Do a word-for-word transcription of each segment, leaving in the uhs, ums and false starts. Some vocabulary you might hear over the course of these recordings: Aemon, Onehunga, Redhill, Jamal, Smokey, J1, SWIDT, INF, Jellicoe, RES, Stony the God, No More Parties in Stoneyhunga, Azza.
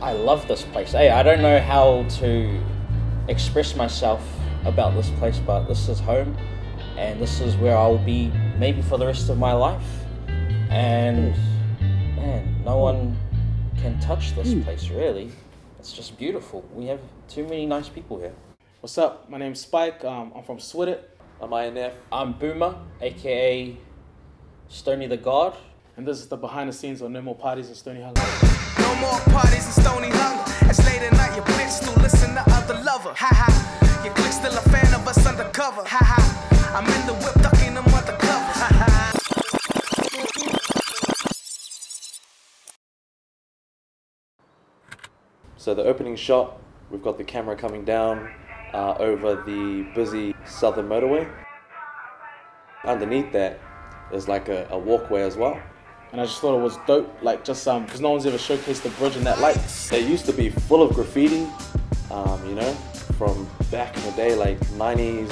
I love this place. Hey, I don't know how to express myself about this place, but this is home, and this is where I'll be maybe for the rest of my life. And man, no one can touch this place, really. It's just beautiful. We have too many nice people here. What's up? My name's Spike. Um, I'm from SWIDT. I'm I N F. I'm Boomer, aka Stony the God. And this is the behind the scenes on No More Parties in Stoneyhunga. No more parties in Stoneyhunga. It's late at night, your bitch still listen to other lover. Ha ha. Your click still a fan of us undercover. Ha ha. I'm in the whip ducking them other covers. Ha ha. So the opening shot, we've got the camera coming down uh, over the busy southern motorway. Underneath that is like a, a walkway as well. And I just thought it was dope, like just um, because no one's ever showcased the bridge in that light. It used to be full of graffiti, um, you know, from back in the day, like nineties,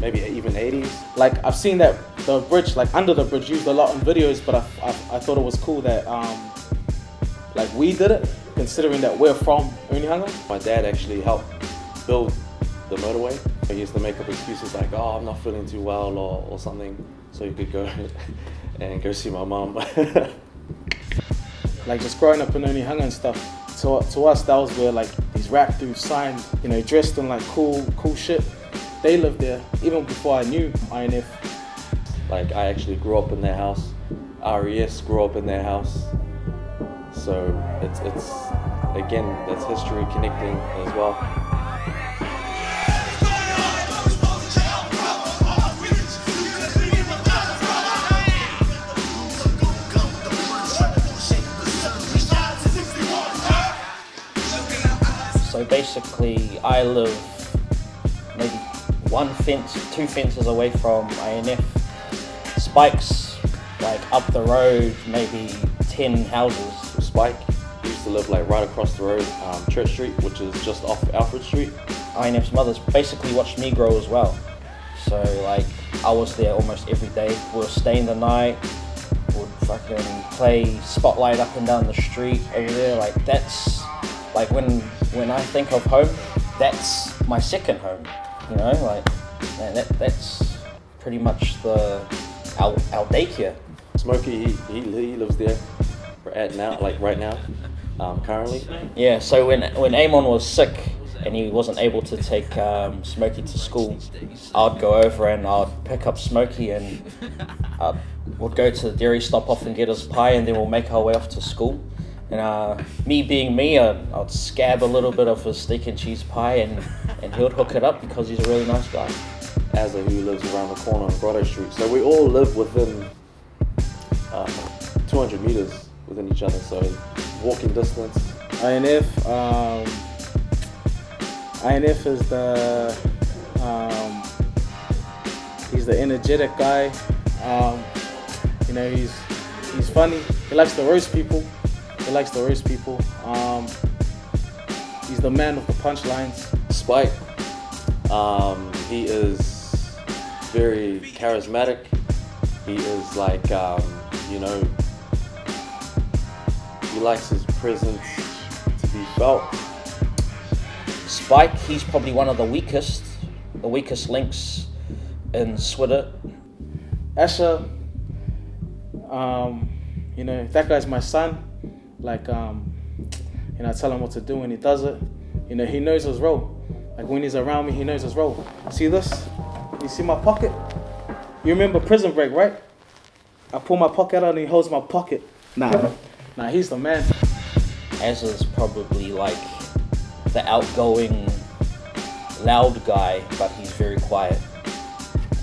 maybe even eighties. Like I've seen that the bridge, like under the bridge, used a lot in videos, but I, I, I thought it was cool that um, like we did it, considering that we're from Onehunga. My dad actually helped build the motorway. He used to make up excuses like, oh, I'm not feeling too well or, or something, so you could go and go see my mom. Like just growing up in Onehunga and stuff, to, to us that was where like these rap dudes signed, you know, dressed in like cool, cool shit. They lived there even before I knew I N F. Like I actually grew up in their house. R E S grew up in their house. So it's, it's again, that's history connecting as well. So basically, I live maybe one fence, two fences away from I N F. Spike's like up the road, maybe ten houses. Spike used to live like right across the road, um, Church Street, which is just off Alfred Street. I N F's mother's basically watched me grow as well. So like, I was there almost every day. We were staying the night, we'd fucking play Spotlight up and down the street over there. Like that's, like when, when I think of home, that's my second home, you know, like, man, that, that's pretty much the, our, our daycare. Smokey, he, he, he lives there at now, like right now, um, currently. Yeah, so when, when Aemon was sick and he wasn't able to take um, Smokey to school, I'd go over and I'd pick up Smokey and uh, we'd go to the dairy, stop off and get his pie, and then we'll make our way off to school. And uh, me being me, I'd, I'd scab a little bit of his steak and cheese pie, and, and he would hook it up because he's a really nice guy. Azza, who lives around the corner on Grotto Street. So we all live within uh, two hundred meters within each other, so walking distance. I N F, um, I N F is the, um, he's the energetic guy. Um, you know, he's, he's funny. He likes to roast people. He likes to roast people. Um, he's the man of the punchlines. Spike, um, he is very charismatic. He is like, um, you know, he likes his presence to be felt. Spike, he's probably one of the weakest, the weakest links in SWIDT. Azza, um, you know, that guy's my son. Like, um, you know, I tell him what to do and he does it. You know, he knows his role. Like when he's around me, he knows his role. See this? You see my pocket? You remember Prison Break, right? I pull my pocket out and he holds my pocket. Nah, nah, he's the man. Azza's probably like the outgoing, loud guy, but he's very quiet.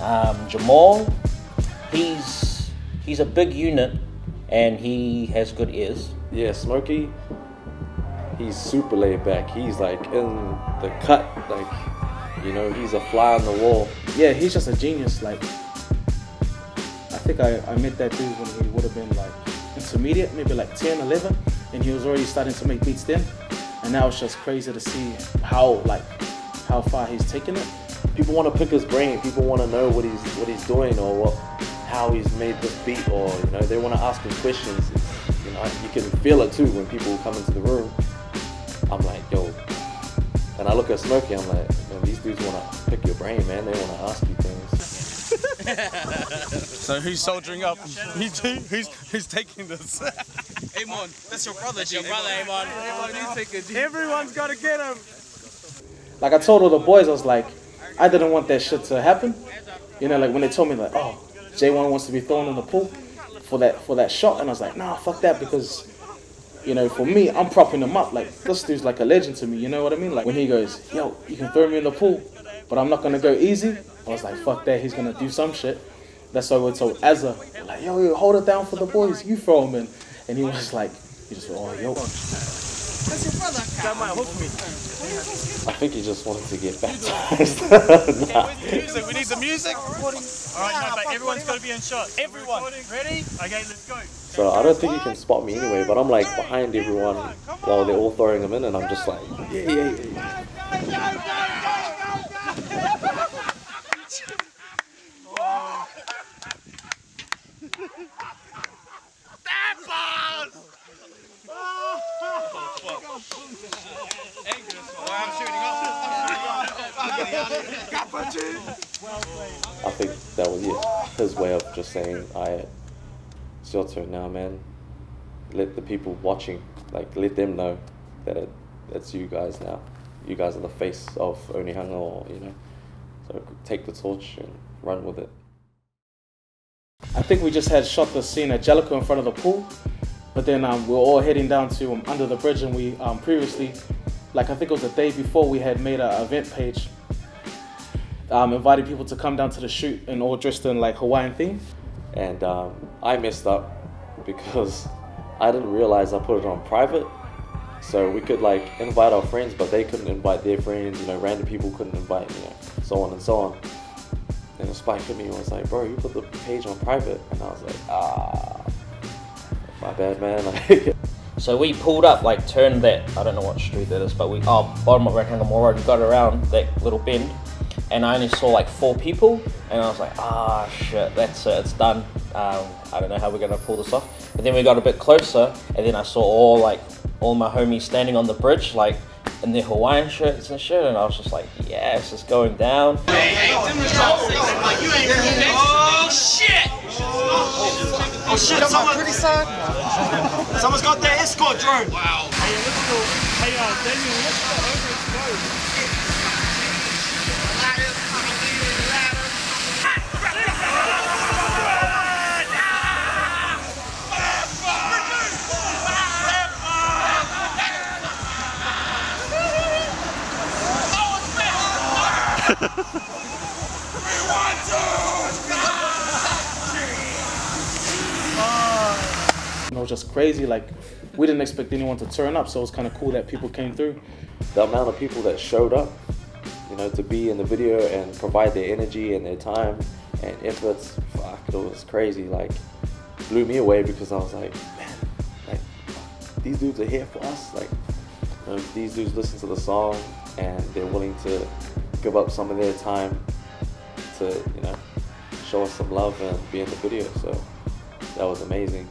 Um, Jamal, he's, he's a big unit and he has good ears. Yeah, Smokey, he's super laid back. He's like in the cut, like, you know, he's a fly on the wall. Yeah, he's just a genius. Like, I think I, I met that dude when he would have been like intermediate, maybe like ten, eleven, and he was already starting to make beats then. And now it's just crazy to see how, like, how far he's taken it. People want to pick his brain. People want to know what he's, what he's doing or what, how he's made this beat, or, you know, they want to ask him questions. You can feel it too when people come into the room. I'm like, yo. And I look at Smokey, I'm like, man, these dudes want to pick your brain, man. They want to ask you things. So who's soldiering up? Who's, who's, who's taking this? Aemon, that's your brother, G. Your brother, Aemon. Aemon, you take it, G. Everyone's got to get him. Like I told all the boys, I was like, I didn't want that shit to happen. You know, like when they told me, like, oh, J one wants to be thrown in the pool for that for that shot. And I was like, nah, fuck that, because, you know, for me, I'm propping him up. Like, this dude's like a legend to me, you know what I mean? Like, when he goes, yo, you can throw me in the pool, but I'm not going to go easy. I was like, fuck that, he's going to do some shit. That's why we told Azza, like, yo, yo, hold it down for the boys, you throw him in. And he was like, he just went, oh, yo. That's your brother, that might hook me. I think he just wanted to get baptized. Nah. Okay, where's the music? We need the music. Alright, no, but everyone's got to be in shot. Everyone. Ready? Okay, let's go. So I don't think he can spot me anyway, but I'm like behind everyone while they're all throwing him in, and I'm just like, yeah, yeah, yeah. I think that was it. His way of just saying, "I, it's your turn now, man. Let the people watching, like, let them know that it, it's you guys now. You guys are the face of Onehunga, or you know. So take the torch and run with it." I think we just had shot the scene at Jellicoe in front of the pool, but then um, we were all heading down to um, under the bridge, and we um, previously, like I think it was the day before, we had made an event page. Um, invited people to come down to the shoot and all dressed in like Hawaiian theme. And um, I messed up because I didn't realize I put it on private. So we could like invite our friends, but they couldn't invite their friends, you know, random people couldn't invite, you know, so on and so on. And the spike hit me and was like, bro, you put the page on private. And I was like, ah, my bad, man. So we pulled up, like turned that, I don't know what street that is, but we, oh, bottom of Redhill Road, got around that little bend. And I only saw like four people, and I was like, ah, oh, shit, that's it, it's done. Um, I don't know how we're gonna pull this off. But then we got a bit closer, and then I saw all like all my homies standing on the bridge, like in their Hawaiian shirts and shit, and I was just like, yes, it's going down. Oh shit! Oh shit! Someone, someone's got their escort drone. Wow. Hey, hey, uh, Daniel, let's go over and go. And it was just crazy, like we didn't expect anyone to turn up, so it was kind of cool that people came through. The amount of people that showed up, you know, to be in the video and provide their energy and their time and efforts, fuck, it was crazy, like blew me away, because I was like, man, like these dudes are here for us, like you know, these dudes listen to the song and they're willing to give up some of their time to, you know, show us some love and be in the video, so that was amazing.